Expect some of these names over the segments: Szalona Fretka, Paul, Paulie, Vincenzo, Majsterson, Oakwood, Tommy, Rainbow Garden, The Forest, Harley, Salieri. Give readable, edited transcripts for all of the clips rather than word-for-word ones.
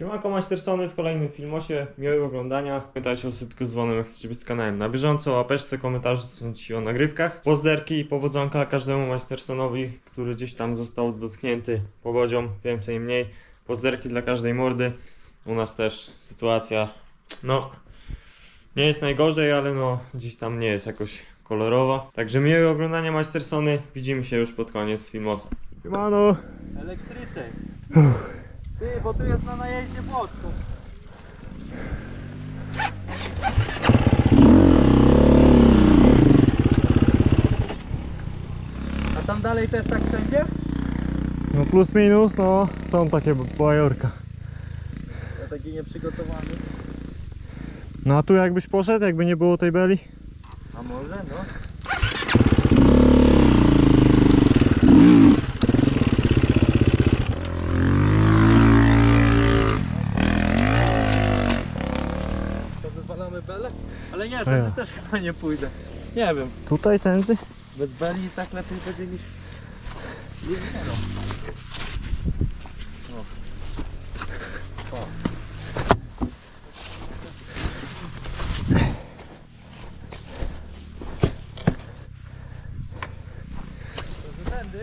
Siemanko Majstersony, w kolejnym filmosie, miłego oglądania. Pamiętajcie o subskrypcji z dzwonem, jak chcecie być z kanałem na bieżąco, łapeczce, komentarze, co sądzicie o nagrywkach. Pozderki i powodzonka każdemu Majstersonowi, który gdzieś tam został dotknięty pogodzią, więcej mniej. Pozderki dla każdej mordy. U nas też sytuacja, no, nie jest najgorzej, ale no, gdzieś tam nie jest jakoś kolorowa. Także miłego oglądania Majstersony, widzimy się już pod koniec filmosa. Siemano! Elektryczek! Ty, bo tu jest na najeździe błotku. A tam dalej też tak wszędzie? No plus minus, no są takie bajorka. Ja taki nieprzygotowany. No a tu jakbyś poszedł, jakby nie było tej beli? A może, no. Ale nie, tędy ja też chyba nie pójdę. Nie wiem. Tutaj tędy? Bez beli tak lepiej będzie niż... Nie wiem. O. O. To tędy?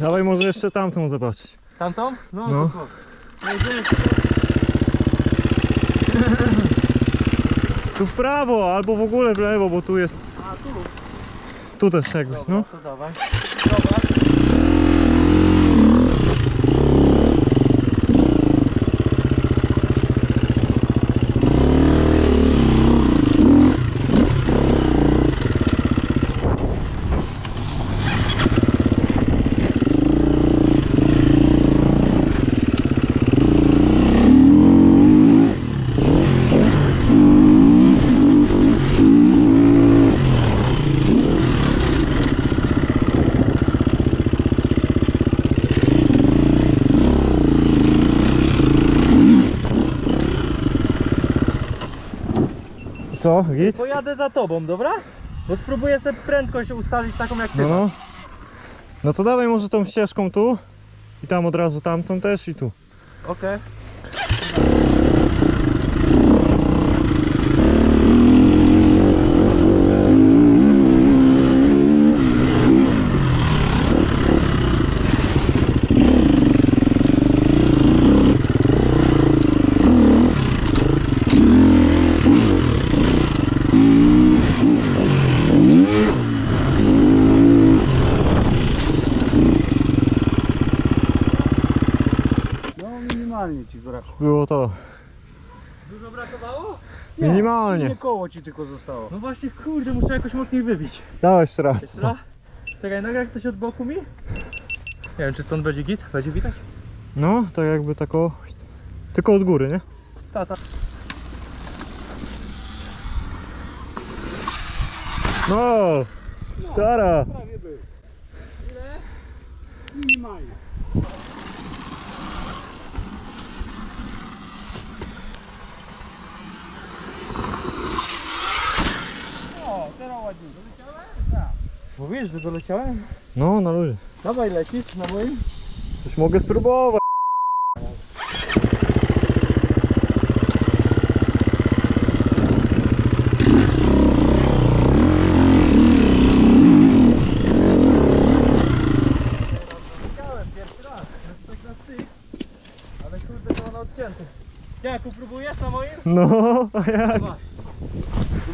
Dawaj może jeszcze tamtą zobaczyć. Tamtą? No, no. To tu w prawo, albo w ogóle w lewo, bo tu jest... A, tu? Tu też czegoś, dobra, no. To dawaj. Dobra. Co, git? Pojadę za tobą, dobra? Bo spróbuję sobie prędkość ustalić taką jak ty. No, no to dawaj może tą ścieżką tu i tam od razu tamtą też i tu. Okej. Okay. Ci było to. Dużo brakowało? Nie, minimalnie. Nie koło ci tylko zostało. No właśnie, kurde, muszę jakoś mocniej wybić. Dawaj jeszcze raz. Jeszcze raz? Czekaj, nagraj ktoś od boku mi? Nie wiem, czy stąd będzie git? Będzie widać? No, tak jakby tako... Tylko od góry, nie? Ta. No! Tara! No, prawie był. Ile? Minimalnie. Mówisz, że doleciałem? No, na luzie. Dawaj, lecisz na moim? Coś mogę spróbować. Doleciałem pierwszy raz, tak na styk. Ale kurde, to ono odcięte. Jaku, próbujesz na moim? No, a jak?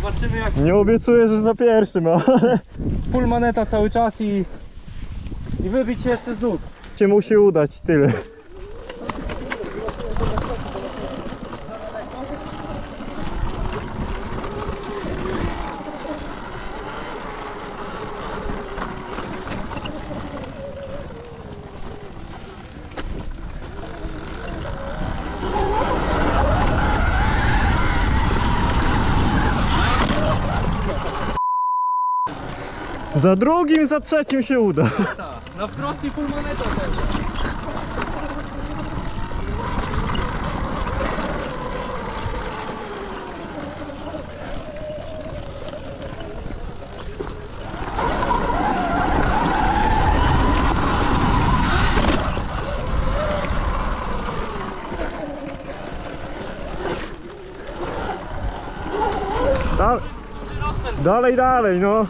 Zobaczymy jak... Nie obiecuję, że za pierwszym, ale... Full maneta cały czas i wybić się jeszcze z nóg. Cię musi udać, tyle. Za drugim, za trzecim się uda. Na wprost i pół moneta. Dalej, dalej, no.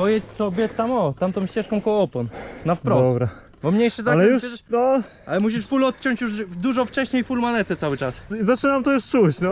Pojedź sobie tam, o, tamtą ścieżką koło opon, na wprost. Dobra. Bo mniejszy zakręt, ale już, przecież, no. Ale musisz full odciąć już dużo wcześniej, full manetę cały czas. Zaczynam to już czuć, no.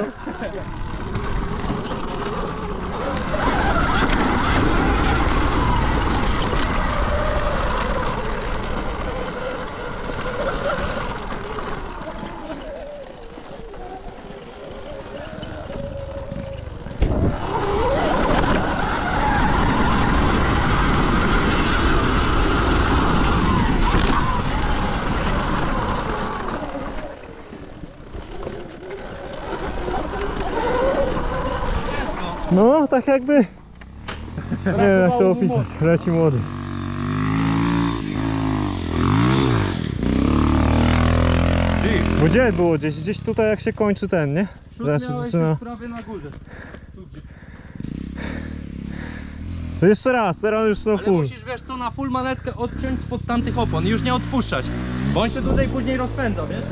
No, tak jakby, nie wiem jak to opisać, leci młody. Bo gdzie było? Gdzieś tutaj jak się kończy ten, nie? Przód miałeś już prawie na górze. To jeszcze raz, teraz już na full. Ale musisz, wiesz co, na full manetkę odciąć spod tamtych opon i już nie odpuszczać. Bo on się tutaj później rozpędza, wiesz?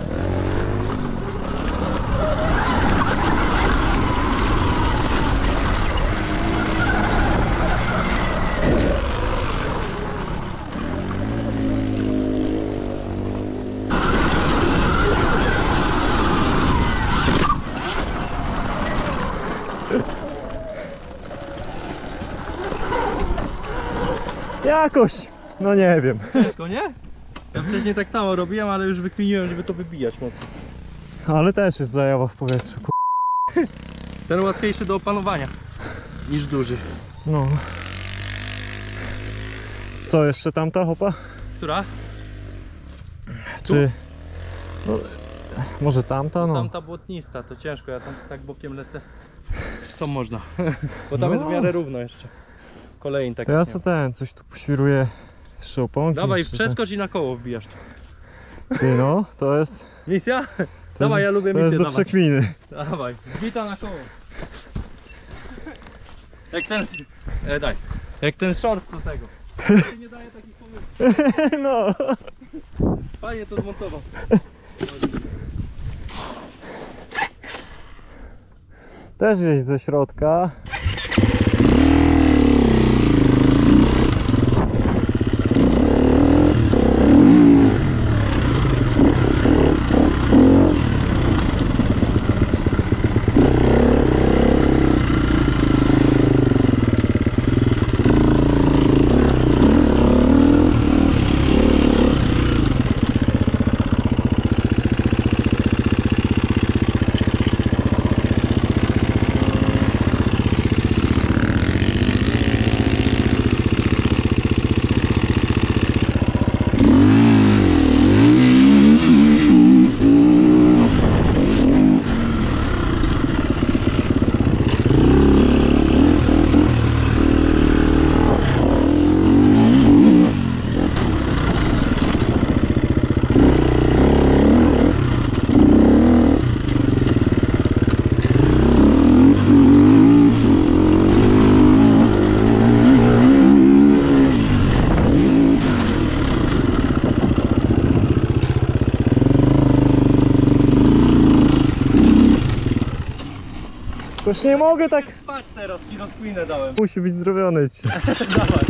Jakoś, no nie wiem. Ciężko, nie? Ja wcześniej tak samo robiłem, ale już wykminiłem, żeby to wybijać mocno. Ale też jest zajawa w powietrzu, k***. Ten łatwiejszy do opanowania niż duży. No. Co, jeszcze tamta hopa? Która? Czy... No, może tamta, no. Tamta błotnista, to ciężko, ja tam tak bokiem lecę. Co można, bo tam no. Jest w miarę równo jeszcze. Kolejny tak. Teraz to ten, coś tu poświruje szoponki. Dawaj, przeskocz i na koło wbijasz. Ty no, to jest... Misja? To dawaj, ja lubię misję, dawaj. To jest do przekminy. Dawaj, wbita na koło. Jak ten... daj. Jak ten short do tego. To się nie daje takich pomysłów. No. Fajnie to zmontował. Też gdzieś ze środka. Już nie mogę tak... Spać teraz, ci rozkminę dałem. Musi być zrobiony ci. Dawaj.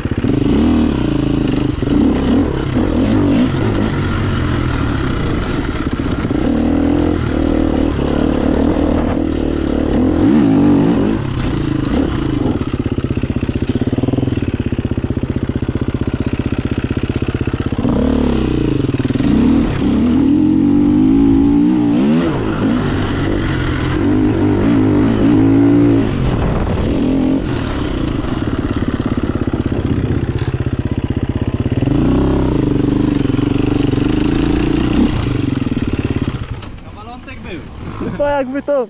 jakby to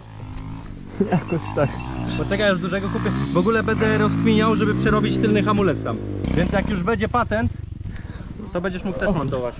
jakoś tak. Poczekaj, aż dużego kupię. W ogóle będę rozkminiał, żeby przerobić tylny hamulec tam. Więc jak już będzie patent, to będziesz mógł też montować.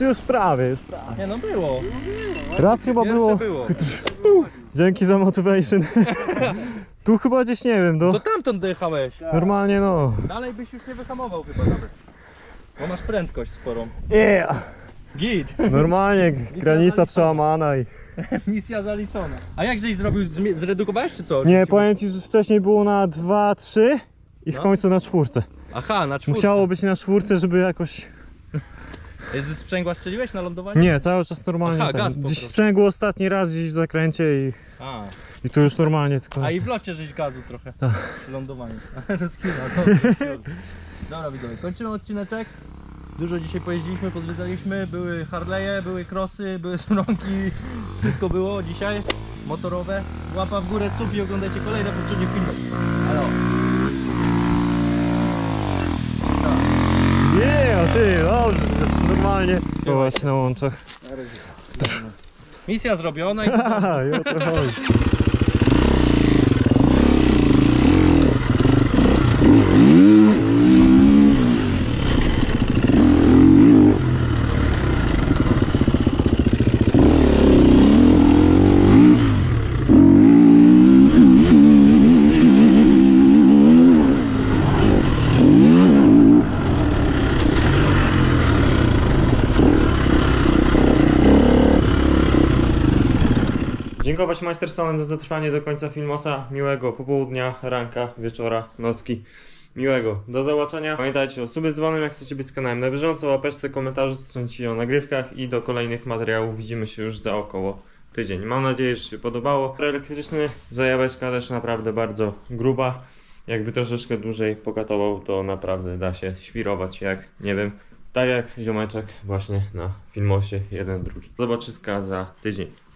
Już prawie, już prawie. Nie no, było. Raz chyba było. Dzięki za motivation. Tu chyba gdzieś, nie wiem, do tamtąd dojechałeś. Normalnie no. Dalej byś już nie wyhamował chyba nawet. Bo masz prędkość sporą. Yeah. Git. Normalnie, granica przełamana i... Misja zaliczona. A jak żeś zrobił? Zredukowałeś czy co? Nie, powiem ci, że wcześniej było na 2, 3 i w końcu na 4. Aha, na 4. Musiało być na 4, żeby jakoś... Ze sprzęgła strzeliłeś na lądowaniu? Nie, cały czas normalnie. Aha, gaz po prostu. Dziś sprzęgło ostatni raz gdzieś w zakręcie i... A. I tu już normalnie tylko... A i w locie żeś gazu trochę. Tak. Przy lądowaniu. Rozkina, dobra, widzowie, kończymy odcineczek. Dużo dzisiaj pojeździliśmy, pozwiedzaliśmy. Były Harley'e, były crossy, były suronki. Wszystko było dzisiaj. Motorowe. Łapa w górę, sub i oglądajcie kolejne poprzednie filmy. Halo. Ty, dobrze, normalnie. To właśnie na łączach. Misja zrobiona i... Dziękować Majstersonem za dotrwanie do końca filmosa. Miłego popołudnia, ranka, wieczora, nocki. Miłego, do zobaczenia. Pamiętajcie o subie z dzwonem, jak chcecie być z kanałem na bieżąco, łapeczce, komentarzu, strąci o nagrywkach i do kolejnych materiałów widzimy się już za około tydzień. Mam nadzieję, że się podobało. Elektryczny, zajaweczka też naprawdę bardzo gruba. Jakby troszeczkę dłużej pokatował, to naprawdę da się świrować jak, nie wiem, tak jak ziomeczek właśnie na filmosie jeden, drugi. Zobaczyska za tydzień.